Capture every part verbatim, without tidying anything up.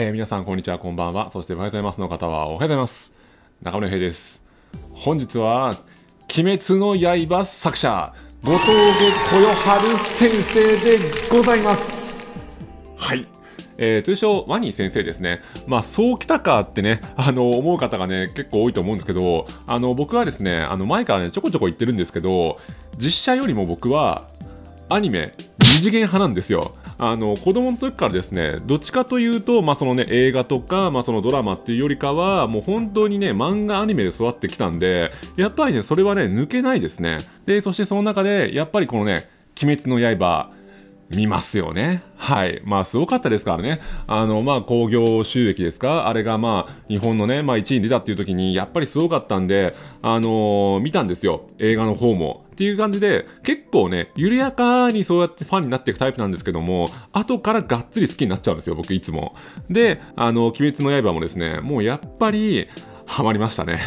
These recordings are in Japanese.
えー、皆さんこんにちは、こんばんは。そしておはようございますの方はおはようございます。中村平です。本日は鬼滅の刃作者五峠豊春先生でございます。はい、えー、通称ワニ先生ですね。まあそうきたかってね、あの思う方がね結構多いと思うんですけど、あの僕はですね、あの前からねちょこちょこ言ってるんですけど、実写よりも僕はアニメ二次元派なんですよ。あの子供の時からですね、どっちかというと、まあそのね、映画とか、まあ、そのドラマっていうよりかはもう本当にね漫画アニメで育ってきたんで、やっぱりねそれはね抜けないですね。でそしてその中でやっぱりこのね「鬼滅の刃」見ますよね。はい。まあ、すごかったですからね。あの、まあ、興行収益ですか、あれがまあ、日本のね、まあ、いちいに出たっていう時に、やっぱりすごかったんで、あのー、見たんですよ。映画の方も。っていう感じで、結構ね、緩やかにそうやってファンになっていくタイプなんですけども、後からがっつり好きになっちゃうんですよ、僕いつも。で、あの、鬼滅の刃もですね、もうやっぱり、ハマりましたね。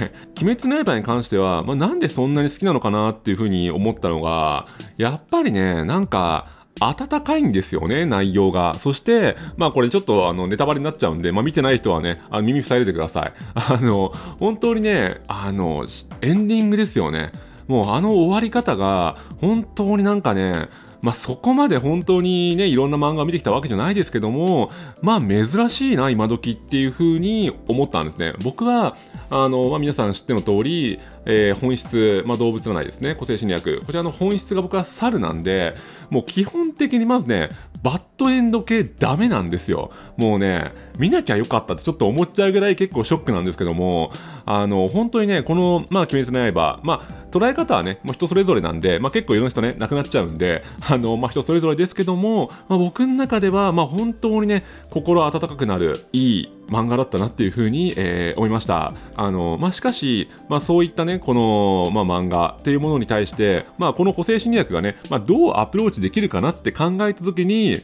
鬼滅の刃に関しては、まあ、なんでそんなに好きなのかなっていうふうに思ったのが、やっぱりね、なんか、温かいんですよね、内容が。そして、まあこれちょっとあのネタバレになっちゃうんで、まあ見てない人はね、あの耳塞いでてください。あの、本当にね、あの、エンディングですよね。もうあの終わり方が、本当になんかね、まあそこまで本当にね、いろんな漫画を見てきたわけじゃないですけども、まあ珍しいな、今時っていう風に思ったんですね。僕は、あの、まあ、皆さん知っての通り、えー、本質、まあ、動物占いですね、個性心理学。こちらの本質が僕は猿なんで、もう基本的にまずね、バッドエンド系ダメなんですよ。もうね、見なきゃよかったってちょっと思っちゃうぐらい結構ショックなんですけども、あの、本当にね、この、まあ、鬼滅の刃、まあ、捉え方はね、まあ、人それぞれなんで、まあ、結構いろんな人ね、亡くなっちゃうんで、あの、まあ、人それぞれですけども、まあ、僕の中では、まあ、本当にね、心温かくなる、いい漫画だったなっていうふうに、えー、思いました。あの、まあ、しかし、まあ、そういったね、この、まあ、漫画っていうものに対して、まあ、この個性心理学がね、まあ、どうアプローチできるかなって考えたときに、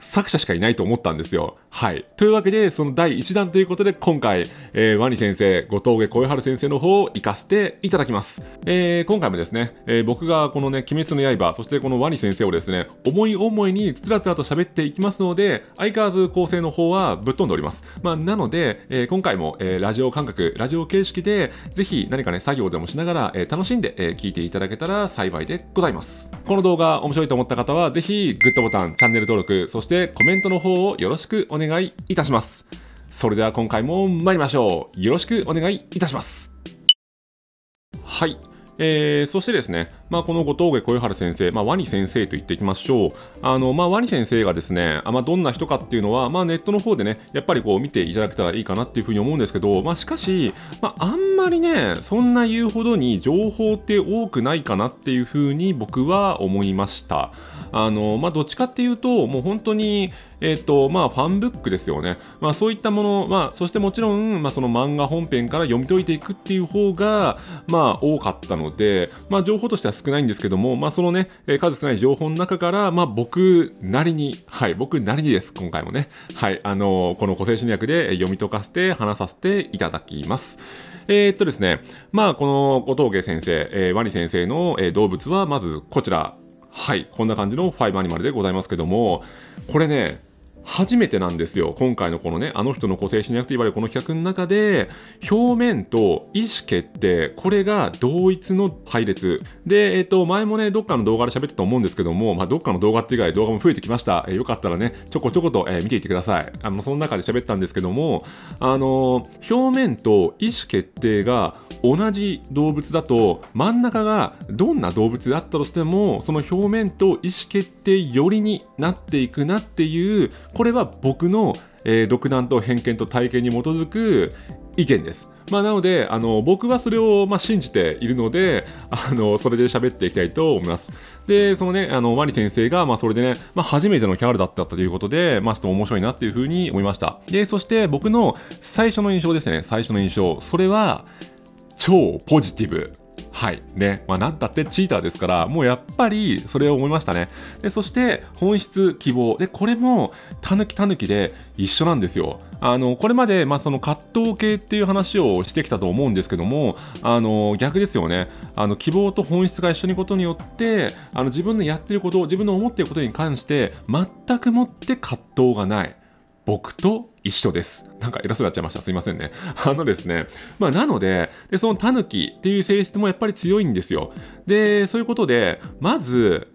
作者しかいないと思ったんですよ。はい。というわけで、そのだいいちだんということで、今回、えー、ワニ先生、五峠豊春先生の方を活かせていただきます。えー、今回もですね、えー、僕がこのね、鬼滅の刃、そしてこのワニ先生をですね、思い思いにつらつらと喋っていきますので、相変わらず構成の方はぶっ飛んでおります。まあ、なので、えー、今回も、えー、ラジオ感覚、ラジオ形式で、ぜひ何かね、作業でもしながら、えー、楽しんで、えー、聞いていただけたら幸いでございます。この動画、面白いと思った方は、ぜひ、グッドボタン、チャンネル登録、そして、コメントの方をよろしくお願いいたします。それでは今回も参りましょう。よろしくお願いいたします。はい、えー、そしてですね、まあ、この五峠豊春先生、まあ、ワニ先生と言っていきましょう。あの、まあ、ワニ先生がですね、あ、まあ、どんな人かっていうのは、まあ、ネットの方でねやっぱりこう見ていただけたらいいかなっていうふうに思うんですけど、まあ、しかし、まあ、あんまりねそんな言うほどに情報って多くないかなっていうふうに僕は思いました。あの、まあ、どっちかっていうと、もう本当に、えっと、まあ、ファンブックですよね。まあ、そういったもの、まあ、そしてもちろん、まあ、その漫画本編から読み解いていくっていう方が、まあ、多かったので、まあ、情報としては少ないんですけども、まあ、そのね、数少ない情報の中から、まあ、僕なりに、はい、僕なりにです、今回もね、はい、あの、この個性心理学で読み解かせて、話させていただきます。えーっとですね、まあ、この五峠先生、えー、ワニ先生の動物は、まずこちら。はい、こんな感じのファイブアニマルでございますけども、これね、初めてなんですよ。今回のこのね、あの人の個性心理学と言われるこの企画の中で、表面と意思決定、これが同一の配列。で、えっと、前もね、どっかの動画で喋ったと思うんですけども、まあ、どっかの動画って以外動画も増えてきました。えー、よかったらね、ちょこちょこと、えー、見ていってください。あの、その中で喋ったんですけども、あのー、表面と意思決定が同じ動物だと、真ん中がどんな動物であったとしても、その表面と意思決定寄りになっていくなっていう、これは僕の、えー、独断と偏見と体験に基づく意見です。まあ、なので、あの、僕はそれを、まあ、信じているので、あの、それで喋っていきたいと思います。で、そのね、あの、ワニ先生が、まあ、それでね、まあ、初めてのキャラだったということで、まあ、ちょっと面白いなっていうふうに思いました。で、そして僕の最初の印象ですね、最初の印象。それは、超ポジティブ。はい。ね。まあ、なんたってチーターですから、もうやっぱり、それを思いましたね。で、そして、本質、希望。で、これも、たぬきたぬきで一緒なんですよ。あの、これまで、まあ、その葛藤系っていう話をしてきたと思うんですけども、あの、逆ですよね。あの、希望と本質が一緒にことによって、あの、自分のやってること、自分の思っていることに関して、全くもって葛藤がない。僕と一緒です。なんか偉そうになっちゃいました。すいませんね。あのですね。まあ、なので、でそのタヌキっていう性質もやっぱり強いんですよ。で、そういうことで、まず、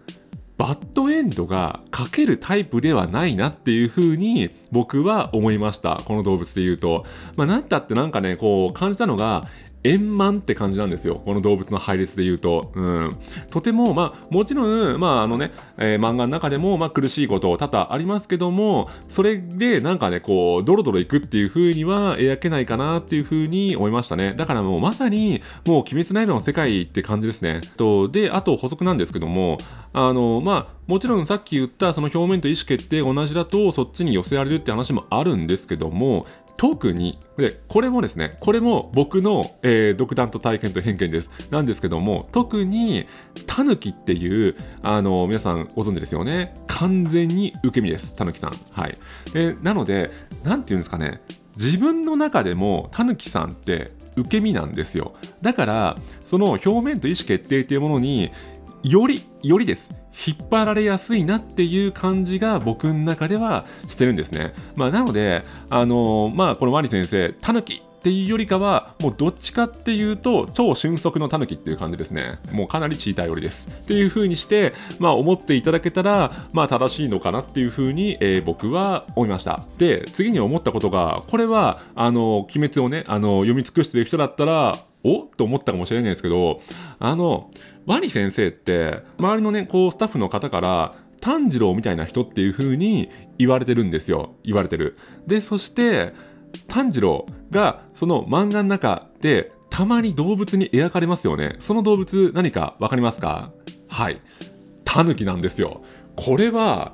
バッドエンドが描けるタイプではないなっていう風に僕は思いました。この動物で言うと。まあ、なんたってなんかね、こう感じたのが、円満って感じなんですよ。この動物の配列で言うと。うん。とても、まあ、もちろん、まあ、あのね、えー、漫画の中でも、まあ、苦しいこと多々ありますけども、それで、なんかね、こう、ドロドロいくっていう風には描けないかなっていう風に思いましたね。だからもう、まさに、もう、鬼滅の刃の世界って感じですね。と、で、あと補足なんですけども、あの、まあ、もちろんさっき言った、その表面と意思決定が同じだと、そっちに寄せられるって話もあるんですけども、特に、で、これもですね、これも僕の、えー、独断と体験と偏見です。なんですけども、特に、タヌキっていう、あの、皆さんご存知ですよね。完全に受け身です、タヌキさん。はい。えー、なので、なんていうんですかね、自分の中でもタヌキさんって受け身なんですよ。だから、その表面と意思決定っていうものに、より、よりです。引っ張られやすいなっていう感じが僕の中ではしてるんですね。まあ、なので、あのー、まあ、このワニ先生、タヌキっていうよりかは、もうどっちかっていうと、超俊足のタヌキっていう感じですね。もうかなりチーター寄りです。っていう風にして、まあ、思っていただけたら、まあ、正しいのかなっていう風に、えー、僕は思いました。で、次に思ったことが、これは、あの、鬼滅をね、あの、読み尽くしてる人だったら、おと思ったかもしれないですけど、あの、ワニ先生って、周りのね、こう、スタッフの方から、炭治郎みたいな人っていう風に言われてるんですよ。言われてる。で、そして、炭治郎が、その漫画の中で、たまに動物に描かれますよね。その動物、何かわかりますか？はい。タヌキなんですよ。これは、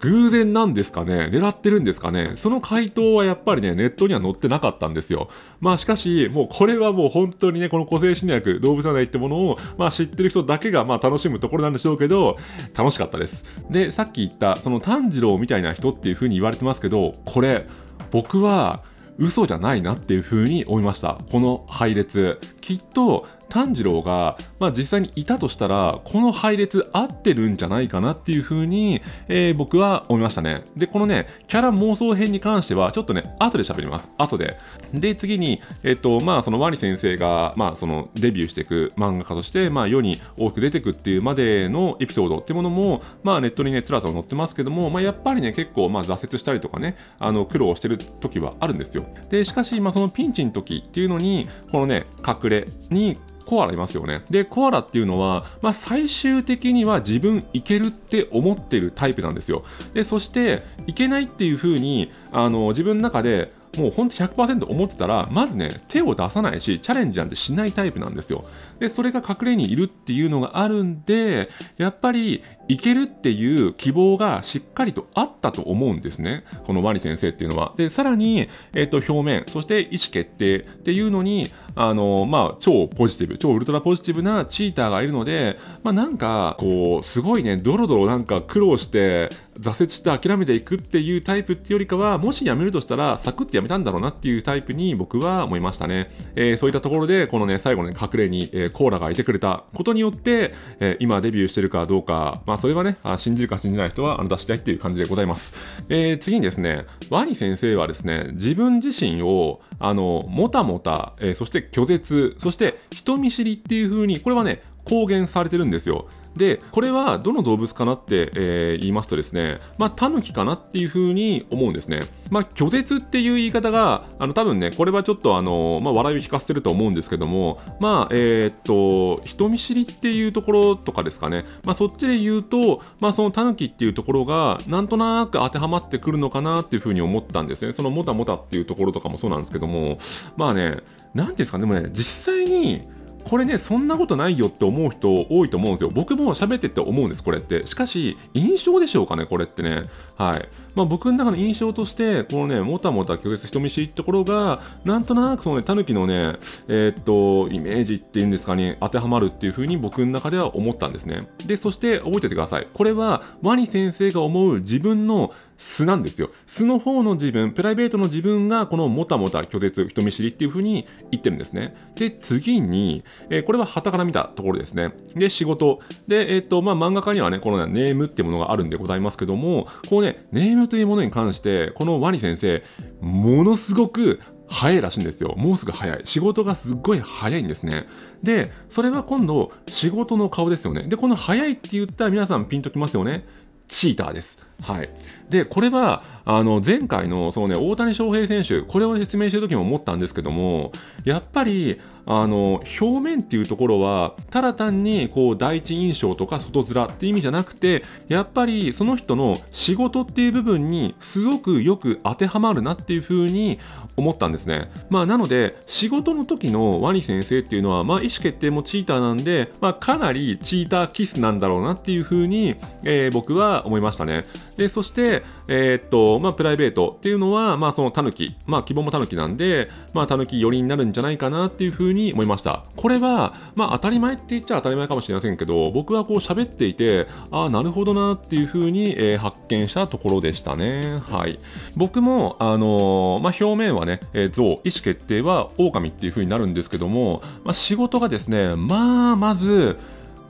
偶然なんですかね？狙ってるんですかね？その回答はやっぱりね、ネットには載ってなかったんですよ。まあしかし、もうこれはもう本当にね、この個性侵略、動物占いってものを、まあ知ってる人だけがまあ楽しむところなんでしょうけど、楽しかったです。で、さっき言った、その炭治郎みたいな人っていう風に言われてますけど、これ、僕は嘘じゃないなっていう風に思いました。この配列。きっと、炭治郎が、まあ、実際にいたとしたら、この配列合ってるんじゃないかなっていう風に、えー、僕は思いましたね。で、このね、キャラ妄想編に関しては、ちょっとね、後で喋ります。後で。で、次に、えっと、まあ、そのワニ先生が、まあ、その、デビューしていく漫画家として、まあ、世に多く出てくっていうまでのエピソードってものも、まあ、ネットにね、つらつら載ってますけども、まあ、やっぱりね、結構、まあ、挫折したりとかね、あの、苦労してる時はあるんですよ。で、しかし、まあ、そのピンチの時っていうのに、このね、隠れに、コアラいますよね。で、コアラっていうのは、まあ、最終的には自分いけるって思ってるタイプなんですよ。で、そして、いけないっていう風に、あの、自分の中で、もうほんと ひゃくパーセント 思ってたら、まずね、手を出さないし、チャレンジなんてしないタイプなんですよ。で、それが隠れにいるっていうのがあるんで、やっぱり、いけるっていう希望がしっかりとあったと思うんですね。このワニ先生っていうのは。で、さらに、えっと、表面、そして意思決定っていうのに、あの、まあ、超ポジティブ、超ウルトラポジティブなチーターがいるので、まあ、なんか、こう、すごいね、ドロドロなんか苦労して、挫折して諦めていくっていうタイプってよりかは、もし辞めるとしたら、サクッて辞めたんだろうなっていうタイプに僕は思いましたね。えー、そういったところで、このね、最後の、ね、隠れに、えー、コーラがいてくれたことによって、えー、今デビューしてるかどうか、まあ、それはね、あ、信じるか信じない人は、あの、出したいっていう感じでございます。えー、次にですね、ワニ先生はですね、自分自身を、あの、もたもた、えー、そして拒絶、そして人見知りっていう風に、これはね、公言されてるんですよ。で、これはどの動物かなって、えー、言いますとですね、まあ、タヌキかなっていう風に思うんですね。まあ、拒絶っていう言い方が、あの、多分ね、これはちょっとあの、まあ、笑いを引かせてると思うんですけども、まあ、えー、っと、人見知りっていうところとかですかね。まあ、そっちで言うと、まあ、そのタヌキっていうところが、なんとなく当てはまってくるのかなっていう風に思ったんですね。そのもたもたっていうところとかもそうなんですけども、まあね、なんですかね、でもね、実際に、これね、そんなことないよって思う人多いと思うんですよ。僕も喋ってって思うんです、これって。しかし、印象でしょうかね、これってね。はい。まあ僕の中の印象として、このね、もたもた拒絶人見知りってところが、なんとなくそのね、タヌキのね、えー、っと、イメージっていうんですかね、当てはまるっていう風に僕の中では思ったんですね。で、そして覚えておいてください。これは、ワニ先生が思う自分の素なんですよ。素の方の自分、プライベートの自分が、このもたもた拒絶人見知りっていう風に言ってるんですね。で、次に、えー、これは傍から見たところですね。で、仕事。で、えー、っと、まあ、漫画家にはね、この、ね、ネームっていうものがあるんでございますけども、こうね、ネームというものに関して、このワニ先生、ものすごく早いらしいんですよ。もうすぐ早い。仕事がすっごい早いんですね。で、それは今度、仕事の顔ですよね。で、この早いって言ったら皆さんピンときますよね。チーターです。はい。で、これは、あの、前回の、そのね、大谷翔平選手、これを説明してる時も思ったんですけども、やっぱり、あの、表面っていうところは、ただ単に、こう、第一印象とか外面って意味じゃなくて、やっぱり、その人の仕事っていう部分に、すごくよく当てはまるなっていう風に思ったんですね。まあ、なので、仕事の時のワニ先生っていうのは、まあ、意思決定もチーターなんで、まあ、かなりチーターキスなんだろうなっていう風に、えー、僕は思いましたね。で、そして、えーっと、まあ、プライベートっていうのは、まあ、そのタヌキ、まあ、希望もタヌキなんで、まあ、タヌキ寄りになるんじゃないかなっていうふうに思いました。これは、まあ、当たり前って言っちゃ当たり前かもしれませんけど、僕はこう喋っていて、ああ、なるほどなっていうふうに、えー、発見したところでしたね。はい。僕も、あのー、まあ、表面はね、えー、象、意思決定は狼っていうふうになるんですけども、まあ、仕事がですね、まあ、まず、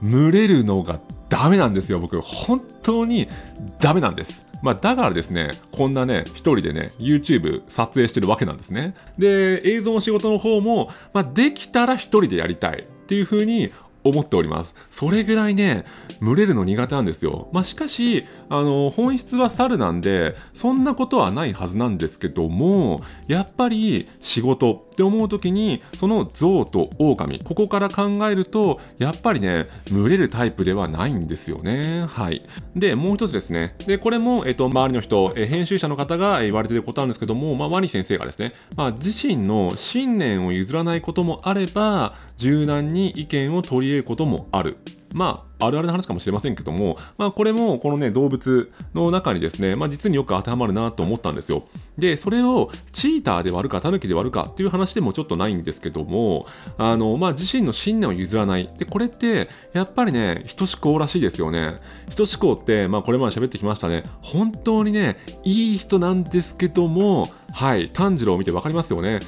群れるのがダメなんですよ、僕。本当にダメなんです。まあ、だからですね、こんなね、一人でね、YouTube 撮影してるわけなんですね。で、映像の仕事の方も、まあ、できたら一人でやりたいっていう風に思っております。それぐらいね、群れるの苦手なんですよ。まあ、しかし、あの、本質は猿なんで、そんなことはないはずなんですけども、やっぱり仕事って思うときに、その象と狼、ここから考えると、やっぱりね、群れるタイプではないんですよね。はい。で、もう一つですね。で、これも、えっと、周りの人、え編集者の方が言われていることなんですけども、まあ、ワニ先生がですね、まあ、自身の信念を譲らないこともあれば、柔軟に意見を取り入れることもある。まあ、あるあるの話かもしれませんけども、まあ、これもこのね、動物の中にですね、まあ、実によく当てはまるなと思ったんですよ。で、それをチーターで割るか、タヌキで割るかっていう話でもちょっとないんですけども、あの、まあ、自身の信念を譲らない。で、これって、やっぱりね、人志向らしいですよね。人志向って、まあ、これまで喋ってきましたね。本当にね、いい人なんですけども、はい、炭治郎を見てわかりますよね。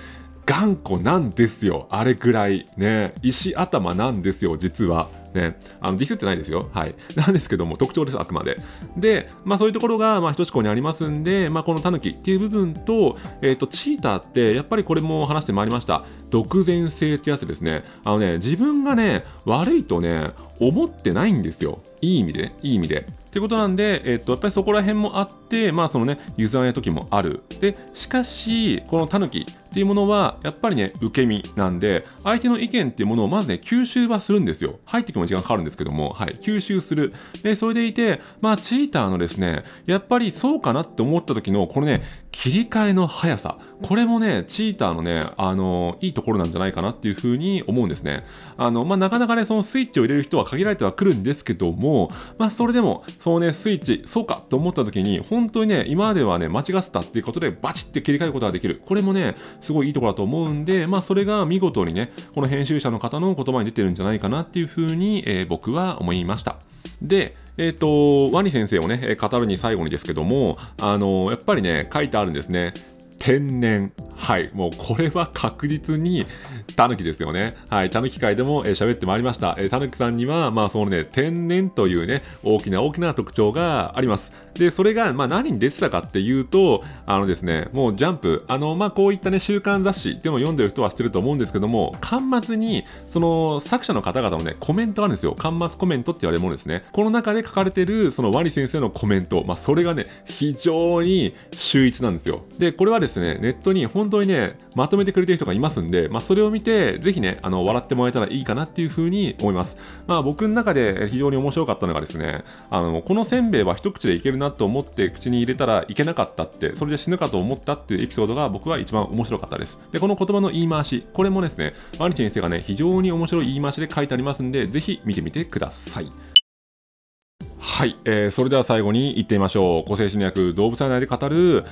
頑固なんですよ。あれぐらい。ね。石頭なんですよ、実は。ね。あの、ディスってないですよ。はい。なんですけども、特徴です、あくまで。で、まあそういうところが、まあ、ひとしこにありますんで、まあこのタヌキっていう部分と、えっと、チーターって、やっぱりこれも話してまいりました。独善性ってやつですね。あのね、自分がね、悪いとね、思ってないんですよ。いい意味で、いい意味で。ってことなんで、えっと、やっぱりそこら辺もあって、まあそのね、譲らない時もある。で、しかし、このタヌキっていうものは、やっぱりね、受け身なんで、相手の意見っていうものをまずね、吸収はするんですよ。入ってくるのに時間かかるんですけども、はい、吸収する。で、それでいて、まあ、チーターのですね、やっぱりそうかなって思った時の、このね、切り替えの速さ。これもね、チーターのね、あのー、いいところなんじゃないかなっていうふうに思うんですね。あの、まあ、なかなかね、そのスイッチを入れる人は限られてはくるんですけども、まあ、それでも、そのね、スイッチ、そうかと思った時に、本当にね、今まではね、間違ってたっていうことで、バチって切り替えることができる。これもね、すごいいいところだと思うんで、まあ、それが見事にね、この編集者の方の言葉に出てるんじゃないかなっていうふうに、えー、僕は思いました。で、えっと、ワニ先生をね、語るに最後にですけども、あの、やっぱりね、書いてあるんですね。天然。はい。もうこれは確実にタヌキですよね。はい。タヌキ界でも喋ってまいりました。タヌキさんには、まあそのね、天然というね、大きな大きな特徴があります。で、それが、まあ何に出てたかっていうと、あのですね、もうジャンプ、あの、まあこういったね、週刊雑誌っていうのを読んでる人は知ってると思うんですけども、巻末に、その作者の方々のね、コメントがあるんですよ。巻末コメントって言われるものですね。この中で書かれてる、そのワニ先生のコメント、まあそれがね、非常に秀逸なんですよ。で、これはですね、ですね、ネットに本当にね、まとめてくれてる人がいますんで、まあ、それを見て、ぜひね、あの、笑ってもらえたらいいかなっていうふうに思います。まあ、僕の中で非常に面白かったのがですね、あの、このせんべいは一口でいけるなと思って口に入れたらいけなかったって、それで死ぬかと思ったっていうエピソードが僕は一番面白かったです。で、この言葉の言い回し、これもですね、ワニ先生がね、非常に面白い言い回しで書いてありますんで、ぜひ見てみてください。はい、えー、それでは最後に言ってみましょう。個性侵略動物愛内で語る、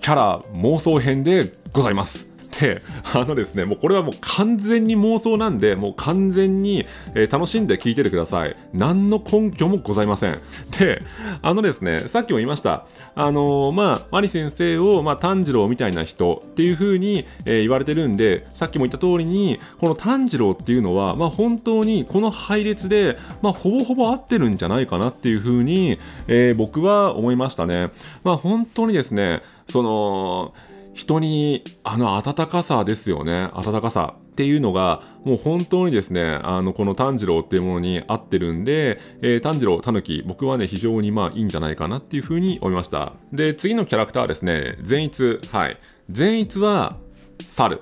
キャラ妄想編でございます。で、あのですね、もうこれはもう完全に妄想なんで、もう完全に、えー、楽しんで聞いててください。何の根拠もございません。で、あのですね、さっきも言いました、あのー、まあ、マリ先生を、まあ、炭治郎みたいな人っていう風に、えー、言われてるんで、さっきも言った通りに、この炭治郎っていうのは、まあ、本当にこの配列で、まあ、ほぼほぼ合ってるんじゃないかなっていう風に、えー、僕は思いましたね。まあ、本当にですね、その、人にあの温かさですよね。温かさっていうのがもう本当にですね、あのこの炭治郎っていうものに合ってるんで、えー、炭治郎、タヌキ、僕はね非常にまあいいんじゃないかなっていうふうに思いました。で、次のキャラクターはですね、善逸。はい善逸は猿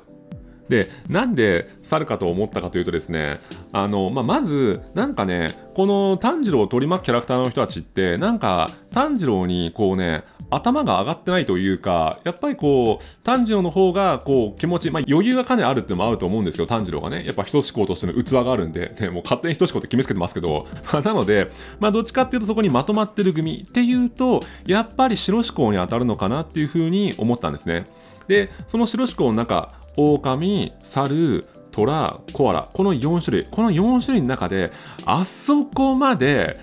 で、なんで猿かと思ったかというとですね、あの、まあ、まずなんかね、この炭治郎を取り巻くキャラクターの人たちってなんか炭治郎にこうね頭が上がってないというか、やっぱりこう炭治郎の方がこう気持ち、まあ、余裕がかなりあるってのもあると思うんですけど、炭治郎がねやっぱ一志向としての器があるんで、ね、もう勝手に一志向って決めつけてますけどなので、まあ、どっちかっていうとそこにまとまってる組っていうとやっぱり白志向に当たるのかなっていうふうに思ったんですね。で、その白志向の中、狼、猿、虎、コアラ、このよん種類、このよん種類の中であそこまで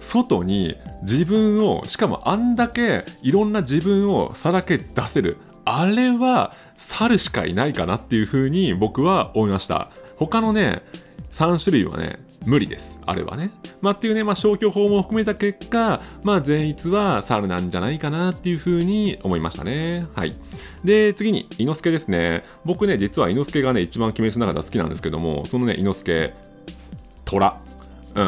外に自分を、しかもあんだけいろんな自分をさらけ出せる、あれは猿しかいないかなっていう風に僕は思いました。他のねさん種類はね無理です、あれはね。まあっていうね、まあ、消去法も含めた結果、まあ、善逸は猿なんじゃないかなっていう風に思いましたね。はいで、次に伊之助ですね。僕ね実は伊之助がね一番鬼滅の中では好きなんですけども、そのね伊之助、虎、う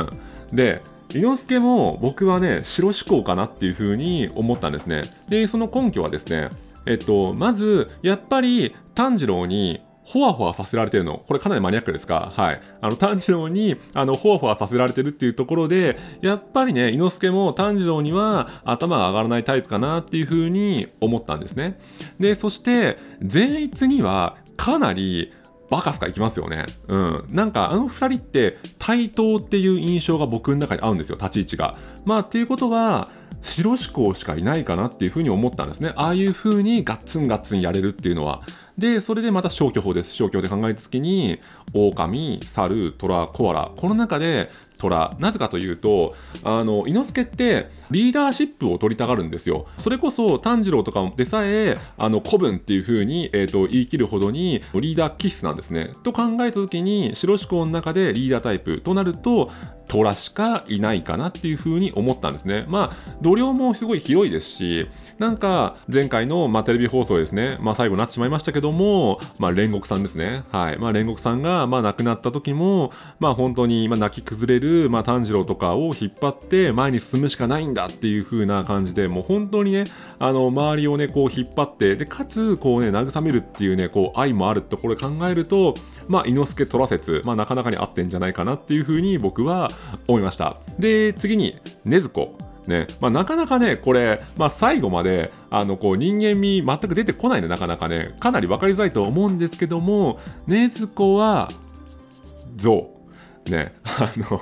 んで伊之助も僕はね白志向かなっていう風に思ったんですね。で、その根拠はですね、えっとまずやっぱり炭治郎にほわほわさせられてるの、これかなりマニアックですか、はい、あの炭治郎にあのほわほわさせられてるっていうところで、やっぱりね伊之助も炭治郎には頭が上がらないタイプかなっていう風に思ったんですね。で、そして善逸にはかなりバカスカいきますよね。うん、なんかあのふたりって対等っていう印象が僕の中に合うんですよ、立ち位置が。まあっていうことは白志向しかいないかなっていうふうに思ったんですね。ああいうふうにガッツンガッツンやれるっていうのは。で、それでまた消去法です。消去で考えつきに、狼、猿、虎、コアラ。この中で虎、なぜかというと、あの伊之助ってリーダーシップを取りたがるんですよ。それこそ炭治郎とかでさえ、あの古文っていう風に、えー、と言い切るほどにリーダー気質なんですね。と考えた時に、白志向の中でリーダータイプとなると、虎しかいないかなっていう風に思ったんですね。まあ、度量もすごい広いですし、なんか前回の、まあ、テレビ放送ですね、まあ、最後になってしまいましたけども、まあ、煉獄さんですね、はいまあ、煉獄さんが、まあ、亡くなった時も、まあ、本当に、まあ、泣き崩れる、まあ、炭治郎とかを引っ張って前に進むしかないんだっていう風な感じで、もう本当にねあの周りをねこう引っ張って、でかつこう、ね、慰めるっていうねこう愛もあるところで考えると、まあ、伊之助虎説、まあ、なかなかに合ってんじゃないかなっていう風に僕は思いました。で、次に禰豆子ね、まあ、なかなかねこれ、まあ、最後まであのこう人間味全く出てこないの、なかなかねかなり分かりづらいと思うんですけども、禰豆子は象ね、あの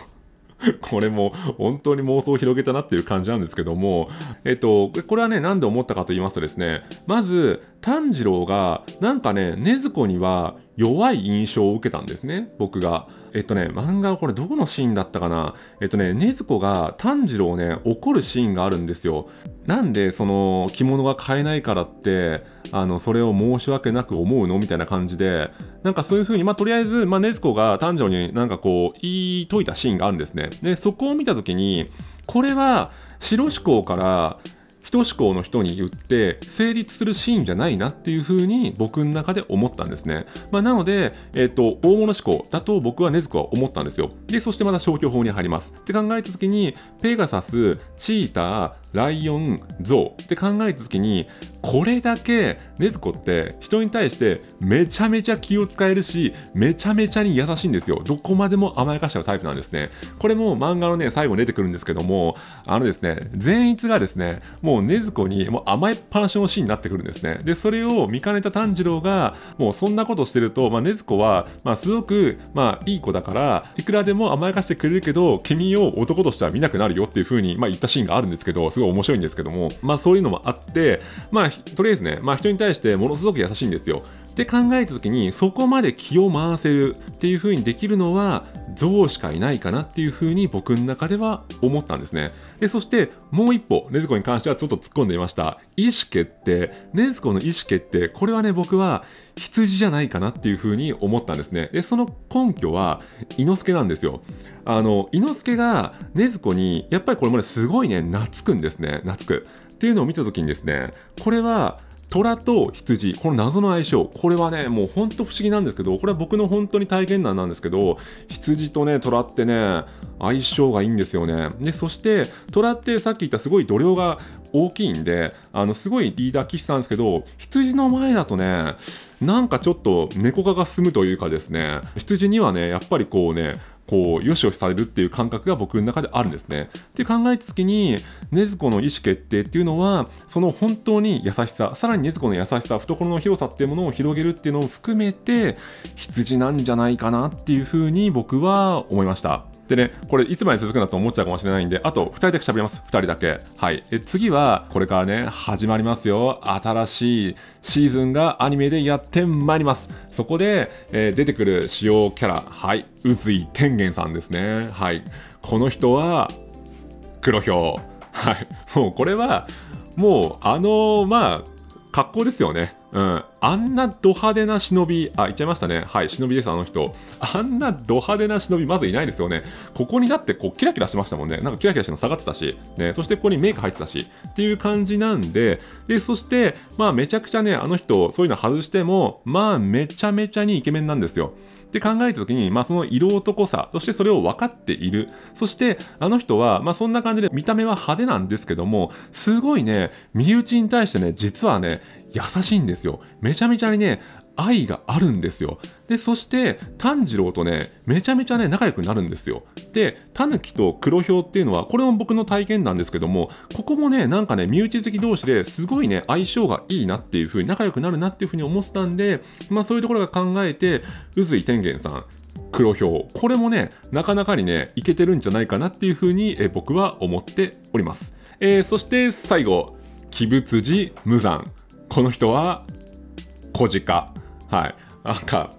これも本当に妄想を広げたなっていう感じなんですけども、えっとこれはね何で思ったかと言いますとですね、まず炭治郎がなんかね禰豆子には弱い印象を受けたんですね、僕が。えっとね、漫画はこれどこのシーンだったかな、えっとね、禰豆子が炭治郎をね、怒るシーンがあるんですよ。なんで、その、着物が買えないからって、あの、それを申し訳なく思うのみたいな感じで、なんかそういう風に、まあ、とりあえず、まあ、禰豆子が炭治郎になんかこう、言いといたシーンがあるんですね。で、そこを見たときに、これは、白志向から、人志向の人に言って成立するシーンじゃないなっていう風に僕の中で思ったんですね。まあ、なので、えっと、大物志向だと僕は禰豆子は思ったんですよ。で、そしてまた消去法に入ります。って考えた時に、ペガサス、チーター、ライオン、ゾウって考えた時に、これだけ禰豆子って人に対してめちゃめちゃ気を使えるし、めちゃめちゃに優しいんですよ。どこまでも甘やかしちゃうタイプなんですね。これも漫画のね、最後に出てくるんですけども、あのですね、善逸がですね、もう禰豆子にもう甘えっぱなしのシーンになってくるんですね。で、それを見かねた炭治郎がもうそんなことしてると、まあ、禰豆子は、まあ、すごく、まあ、いい子だからいくらでも甘やかしてくれるけど、君を男としては見なくなるよっていう風に、まあ、言ったシーンがあるんですけど、すごい面白いんですけども、まあ、そういうのもあって、まあ、とりあえずね、まあ、人に対してものすごく優しいんですよ。って考えた時に、そこまで気を回せるっていう風にできるのはゾウしかいないかなっていう風に僕の中では思ったんですね。で、そしてもう一歩、禰豆子に関してはちょっと突っ込んでいました。意思決定。禰豆子の意思決定。これはね、僕は羊じゃないかなっていう風に思ったんですね。で、その根拠は、伊之助なんですよ。あの、伊之助が禰豆子に、やっぱりこれもね、すごいね、懐くんですね。懐く。っていうのを見た時にですね、これは、虎と羊、この謎の相性、これはね、もう本当不思議なんですけど、これは僕の本当に体験談なんですけど、羊とね、虎ってね、相性がいいんですよね。で、そして、虎ってさっき言ったすごい度量が大きいんで、あの、すごいリーダー気質なんですけど、羊の前だとね、なんかちょっと猫化が進むというかですね、羊にはね、やっぱりこうね、こうよしよしされるっていう感覚が僕の中であるんですね。って考えた時に、禰豆子の意思決定っていうのは、その本当に優しさ、さらに禰豆子の優しさ、懐の広さっていうものを広げるっていうのを含めて、羊なんじゃないかなっていうふうに僕は思いました。でね、これいつまで続くなと思っちゃうかもしれないんで、あとふたりだけ喋ります。ふたりだけ。はい。え、次は、これからね、始まりますよ。新しいシーズンがアニメでやってまいります。そこで、えー、出てくる主要キャラ、はい、宇髄天元さんですね。はい。この人は、黒豹。はい。もうこれは、もうあのー、まあ、格好ですよね。うん。あんなド派手な忍び、あ、言っちゃいましたね。はい、忍びです、あの人。あんなド派手な忍び、まずいないですよね。ここにだって、こう、キラキラしてましたもんね。なんかキラキラしての下がってたし、ね、そしてここにメイク入ってたし、っていう感じなんで、で、そして、まあ、めちゃくちゃね、あの人、そういうの外しても、まあ、めちゃめちゃにイケメンなんですよ。って考えたときに、まあ、その色男さ、そしてそれを分かっている。そして、あの人は、まあ、そんな感じで、見た目は派手なんですけども、すごいね、身内に対してね、実はね、優しいんですよ。めちゃめちゃにね、愛があるんですよ。で、そして、炭治郎とね、めちゃめちゃね、仲良くなるんですよ。で、タヌキと黒豹っていうのは、これも僕の体験なんですけども、ここもね、なんかね、身内好き同士ですごいね、相性がいいなっていう風に、仲良くなるなっていう風に思ってたんで、まあそういうところが考えて、宇髄天元さん、黒豹、これもね、なかなかにね、イケてるんじゃないかなっていう風に、え僕は思っております。えー、そして最後、鬼舞辻無惨。この人は、小鹿。はい。なんか、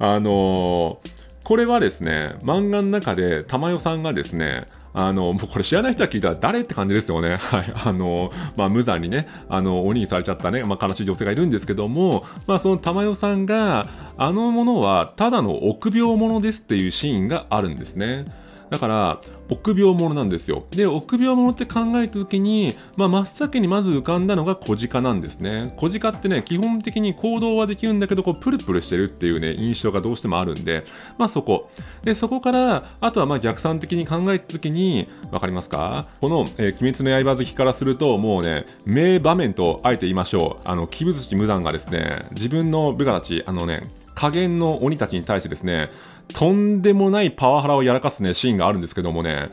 あのー、これはですね、漫画の中で、珠代さんがですね、あの、もうこれ知らない人は聞いたら誰って感じですよね。はい。あの、まあ、無惨にね、あの、鬼にされちゃったね、まあ、悲しい女性がいるんですけども、まあ、その珠代さんが、あのものはただの臆病者ですっていうシーンがあるんですね。だから、臆病者なんですよ。で、臆病者って考えたときに、まあ、真っ先にまず浮かんだのが小鹿なんですね。小鹿ってね、基本的に行動はできるんだけど、こう、プルプルしてるっていうね、印象がどうしてもあるんで、まあ、そこ。で、そこから、あとはまあ、逆算的に考えたときに、わかりますか？この、えー、鬼滅の刃好きからすると、もうね、名場面とあえて言いましょう。あの、鬼舞辻無惨がですね、自分の部下たち、あのね、下限の鬼たちに対してですね、とんでもないパワハラをやらかすね、シーンがあるんですけどもね、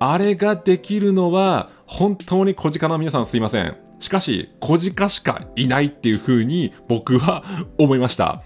あれができるのは、本当に小鹿の皆さんすいません。しかし、小鹿しかいないっていう風に僕は思いました。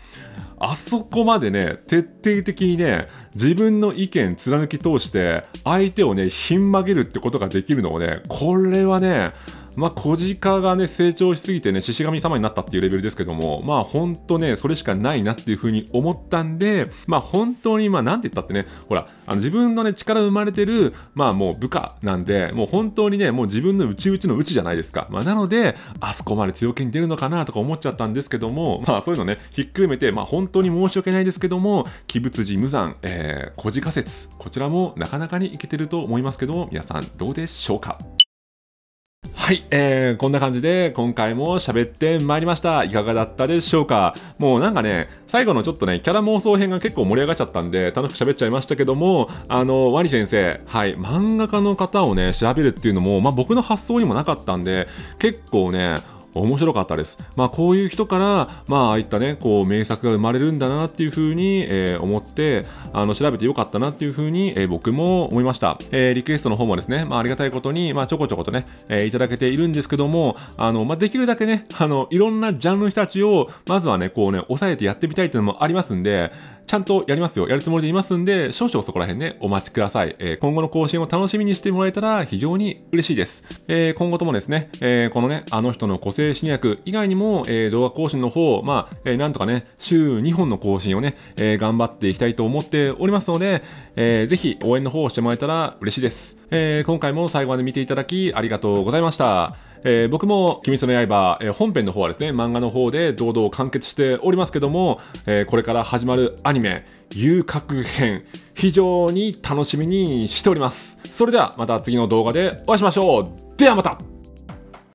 あそこまでね、徹底的にね、自分の意見貫き通して、相手をね、ひん曲げるってことができるのをね、これはね、まあ、小鹿がね、成長しすぎてね、獅子神様になったっていうレベルですけども、まあ、ほんとね、それしかないなっていう風に思ったんで、まあ、本当に、まあ、なんて言ったってね、ほら、あの自分のね、力生まれてる、まあ、もう部下なんで、もう本当にね、もう自分の内々の内じゃないですか。まあ、なので、あそこまで強気に出るのかなとか思っちゃったんですけども、まあ、そういうのね、ひっくるめて、まあ、本当に申し訳ないですけども、鬼舞辻無惨、えー、小鹿説、こちらもなかなかにイケてると思いますけども、皆さんどうでしょうか？はい、えー、こんな感じで今回も喋ってまいりました。いかがだったでしょうか？もうなんかね、最後のちょっとね、キャラ妄想編が結構盛り上がっちゃったんで、楽しく喋っちゃいましたけども、あの、ワニ先生、はい、漫画家の方をね、調べるっていうのも、まあ僕の発想にもなかったんで、結構ね、面白かったです。まあこういう人から、まあああいったね、こう名作が生まれるんだなっていう風に、えー、思って、あの調べてよかったなっていう風に、えー、僕も思いました。えー、リクエストの方もですね、まあありがたいことに、まあちょこちょことね、えー、いただけているんですけども、あの、まあできるだけね、あの、いろんなジャンルの人たちを、まずはね、こうね、抑えてやってみたいっていうのもありますんで、ちゃんとやりますよ。やるつもりでいますんで、少々そこら辺ね、お待ちください。えー、今後の更新を楽しみにしてもらえたら非常に嬉しいです。えー、今後ともですね、えー、このね、あの人の個性新薬以外にも、えー、動画更新の方、まあ、えー、なんとかね、週にほんの更新をね、えー、頑張っていきたいと思っておりますので、えー、ぜひ応援の方をしてもらえたら嬉しいです。えー、今回も最後まで見ていただきありがとうございました。えー、僕も鬼滅の刃、えー、本編の方はですね、漫画の方で堂々完結しておりますけども、えー、これから始まるアニメ、遊郭編、非常に楽しみにしております。それではまた次の動画でお会いしましょう。ではまた。